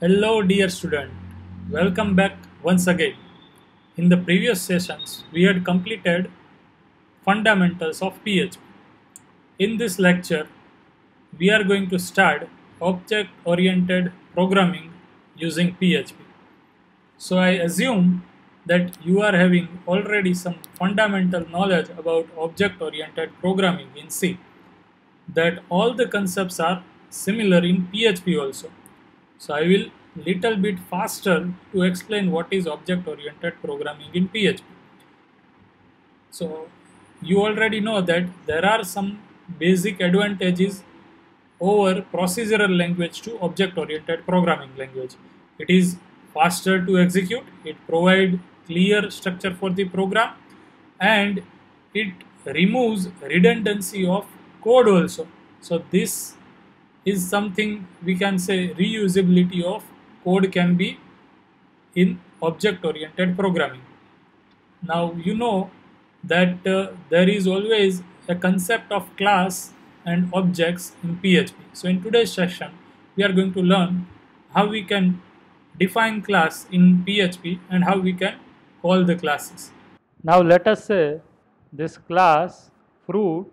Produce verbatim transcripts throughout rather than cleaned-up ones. Hello dear student, welcome back once again. In the previous sessions we had completed fundamentals of P H P. In this lecture we are going to start object oriented programming using P H P. So I assume that you are having already some fundamental knowledge about object oriented programming in C, that all the concepts are similar in P H P also. So I will little bit faster to explain what is object oriented programming in P H P. So you already know that there are some basic advantages over procedural language to object oriented programming language. It is faster to execute, it provides clear structure for the program, and it removes redundancy of code also. So this is something we can say reusability of code can be in object oriented programming. Now you know that uh, there is always a concept of class and objects in P H P. So in today's session we are going to learn how we can define class in P H P and how we can call the classes. Now let us say this class fruit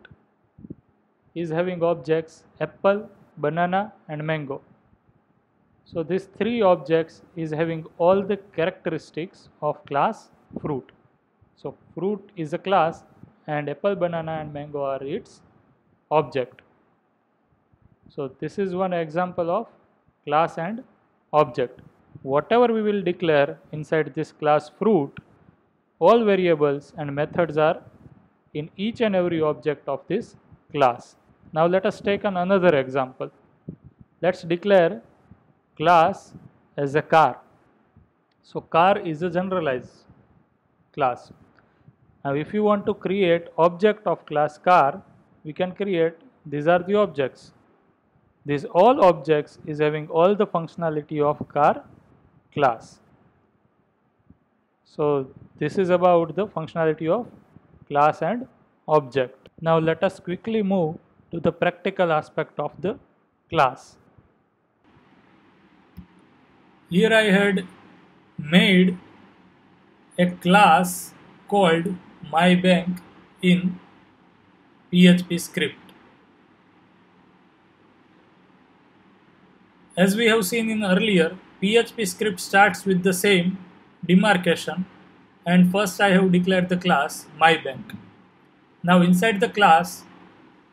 is having objects apple, banana and mango. So these three objects is having all the characteristics of class fruit. So fruit is a class and apple, banana and mango are its object. So this is one example of class and object. Whatever we will declare inside this class fruit, all variables and methods are in each and every object of this class. Now let us take an another example. Let's declare class as a car. So car is a generalized class. Now if you want to create object of class car, we can create, these are the objects. These all objects is having all the functionality of car class. So this is about the functionality of class and object. Now let us quickly move to the practical aspect of the class. Here I had made a class called MyBank in P H P script. As we have seen in earlier, P H P script starts with the same demarcation, and first I have declared the class MyBank. Now inside the class,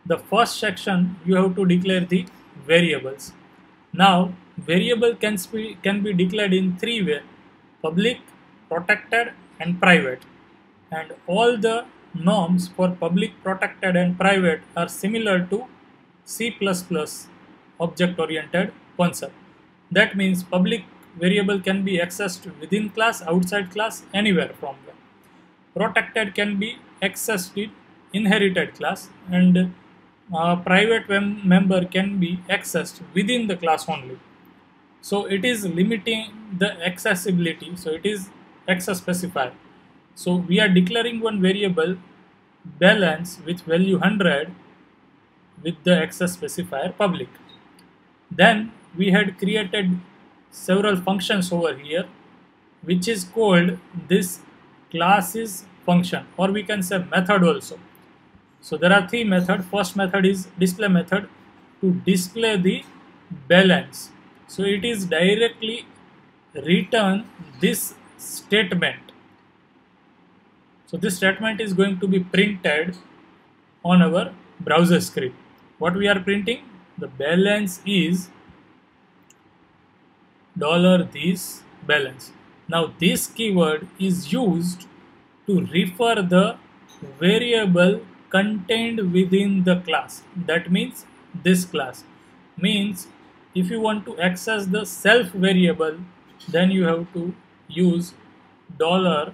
the first section you have to declare the variables. Now variable can be can be declared in three ways: public, protected and private. And all the norms for public, protected and private are similar to C plus plus object oriented concept. That means public variable can be accessed within class, outside class, anywhere from there. Protected can be accessed in inherited class, and Uh, private mem member can be accessed within the class only. So it is limiting the accessibility, so it is access specifier. So we are declaring one variable balance with value one hundred with the access specifier public. Then we had created several functions over here, which is called this classes function, or we can say method also. So there are three methods. First method is display method to display the balance. So it is directly return this statement. So this statement is going to be printed on our browser screen. What we are printing? The balance is $this balance. Now this keyword is used to refer the variable contained within the class. That means this class means if you want to access the self variable, then you have to use dollar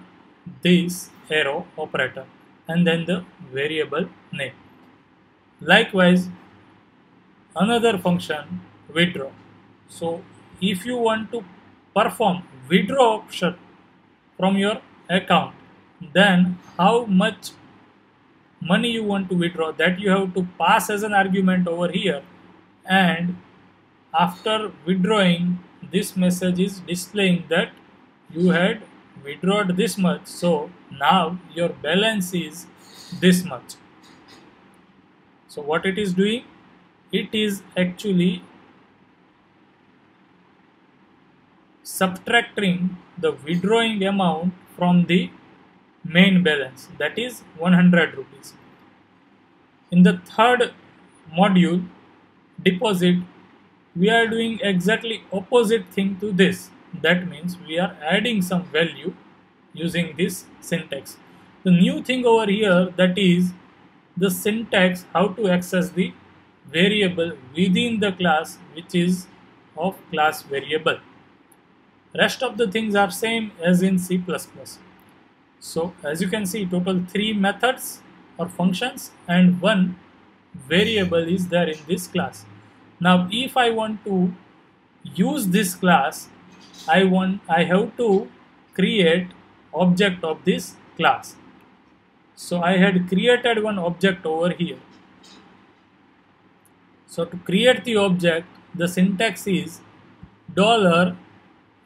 this arrow operator and then the variable name. Likewise another function withdraw. So if you want to perform withdraw option from your account, then how much money you want to withdraw, that you have to pass as an argument over here, and after withdrawing this message is displaying that you had withdrawn this much, so now your balance is this much. So what it is doing? It is actually subtracting the withdrawing amount from the main balance, that is one hundred rupees. In the third module, deposit, we are doing exactly opposite thing to this. That means we are adding some value using this syntax. The new thing over here, that is the syntax how to access the variable within the class, which is of class variable. Rest of the things are same as in C plus plus. So as you can see, total three methods or functions and one variable is there in this class. Now if I want to use this class, I want I have to create object of this class. So I had created one object over here. So to create the object, the syntax is dollar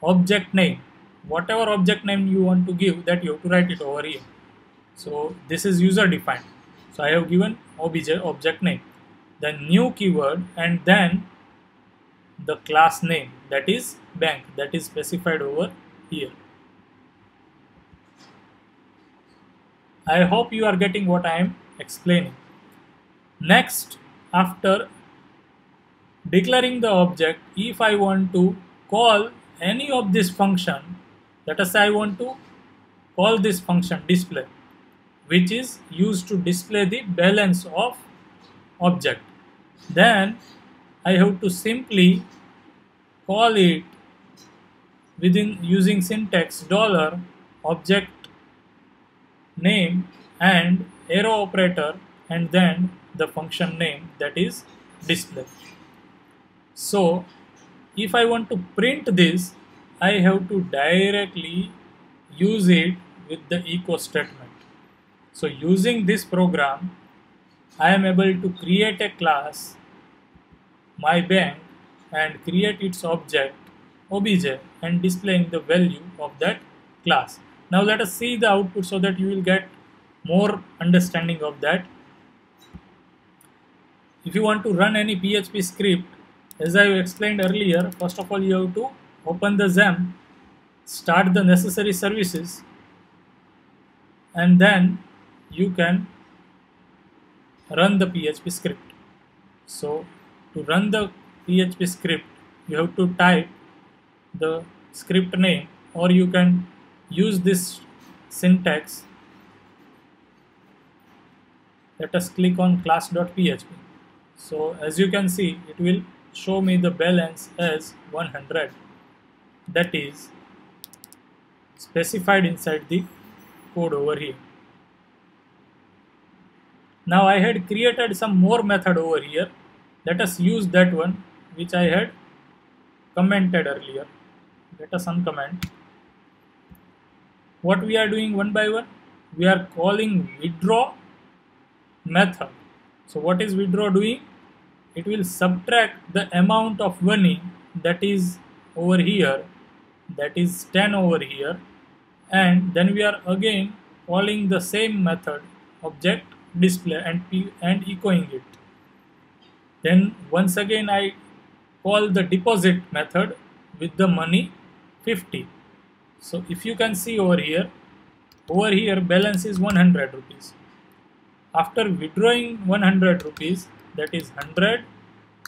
object name. Whatever object name you want to give, that you have to write it over here. So this is user defined. So I have given object name, then new keyword, and then the class name, that is bank, that is specified over here. I hope you are getting what I am explaining. Next, after declaring the object, if I want to call any of this function, let us say I want to call this function display, which is used to display the balance of object, then I have to simply call it within using syntax dollar object name and arrow operator and then the function name, that is display. So if I want to print this, I have to directly use it with the echo statement. So using this program, I am able to create a class MyBank and create its object obj and displaying the value of that class. Now let us see the output so that you will get more understanding of that. If you want to run any P H P script, as I explained earlier, first of all you have to open the XAMPP, start the necessary services, and then you can run the P H P script. So to run the P H P script, you have to type the script name, or you can use this syntax. Let us click on class dot P H P. So as you can see, it will show me the balance as one hundred, that is specified inside the code over here. Now I had created some more method over here. Let us use that one which I had commented earlier. Let us uncomment. What we are doing one by one? We are calling withdraw method. So what is withdraw doing? It will subtract the amount of money that is over here, that is ten over here, and then we are again calling the same method object display and p and echoing it. Then once again I call the deposit method with the money fifty. So if you can see over here, over here balance is one hundred rupees. After withdrawing one hundred rupees, that is one hundred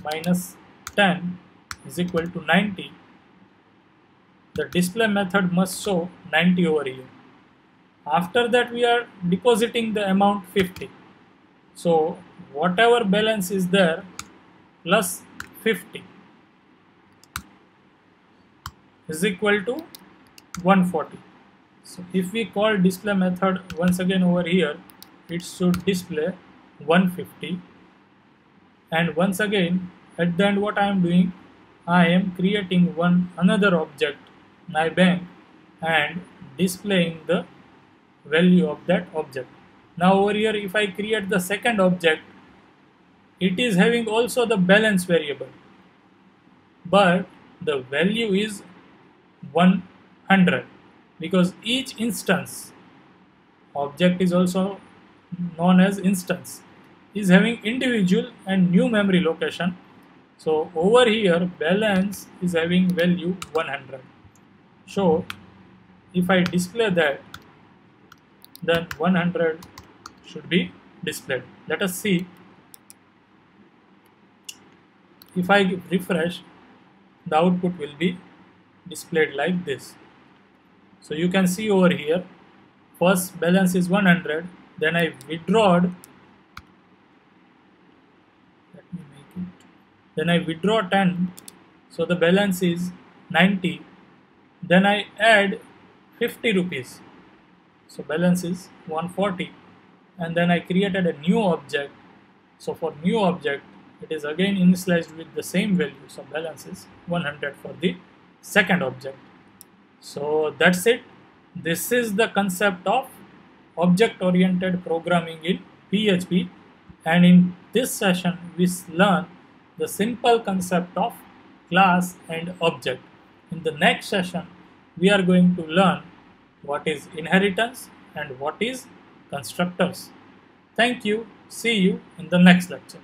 minus ten is equal to ninety. The display method must show ninety over here. After that we are depositing the amount fifty. So whatever balance is there plus fifty is equal to one hundred forty. So if we call display method once again over here, it should display one hundred fifty. And once again at the end what I am doing, I am creating one another object MyBank and displaying the value of that object. Now over here if I create the second object, it is having also the balance variable, but the value is one hundred, because each instance, object is also known as instance, is having individual and new memory location. So over here balance is having value one hundred. So if I display that, then one hundred should be displayed. Let us see. If I refresh, the output will be displayed like this. So you can see over here, first balance is one hundred, then I withdrawed, let me make it, then I withdraw ten, so the balance is ninety, then I add fifty rupees, so balance is one forty, and then I created a new object, so for new object it is again initialized with the same value, so balance is one hundred for the second object. So that's it. This is the concept of object oriented programming in P H P, and in this session we learn the simple concept of class and object. In the next session we are going to learn what is inheritance and what is constructors. Thank you. See you in the next lecture.